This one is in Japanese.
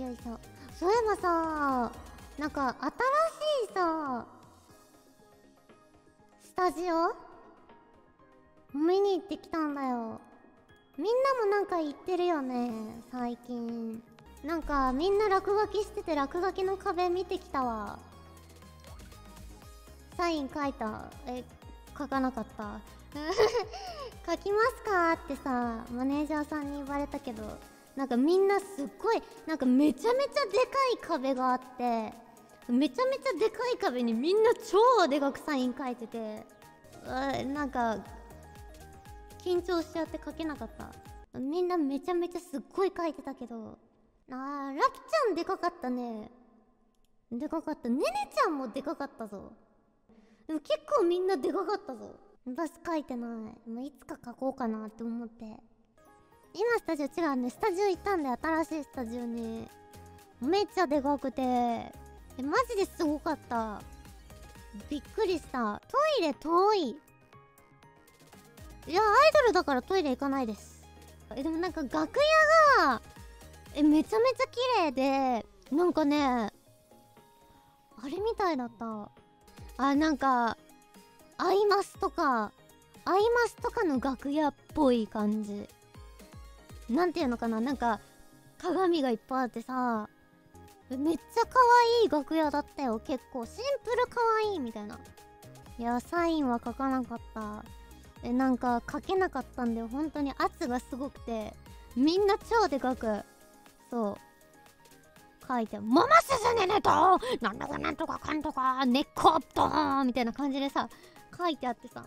よいしょ。そういえばさ、なんか新しいさスタジオ見に行ってきたんだよ。みんなもなんか行ってるよね最近。なんかみんな落書きしてて、落書きの壁見てきたわ。サイン書いた？書かなかった書きますかってさ、マネージャーさんに言われたけど、なんかみんなすっごい、なんかめちゃめちゃでかい壁があって、めちゃめちゃでかい壁にみんな超でかくサイン書いてて、なんか緊張しちゃって書けなかった。みんなめちゃめちゃすっごい書いてたけど、ラキちゃんでかかったね。でかかった。ねねちゃんもでかかったぞ。でも結構みんなでかかったぞ。私書いてない。もういつか書こうかなって思って。今スタジオ違うね、スタジオ行ったんで、新しいスタジオに。めっちゃでかくて、マジですごかった。びっくりした。トイレ遠い。いや、アイドルだからトイレ行かないです。でもなんか楽屋がめちゃめちゃ綺麗で、なんかね、あれみたいだった。なんかアイマスとかの楽屋っぽい感じ。なんていうのかな、なんか鏡がいっぱいあってさ、めっちゃ可愛い楽屋だったよ。結構シンプル可愛いみたいな。いや、サインは書かなかった。なんか書けなかったんだよ。本当に圧がすごくて、みんな超でかく、そう書いて「ママすずねねとなんとかなんとかかんとかねっこっと」みたいな感じでさ書いてあってさ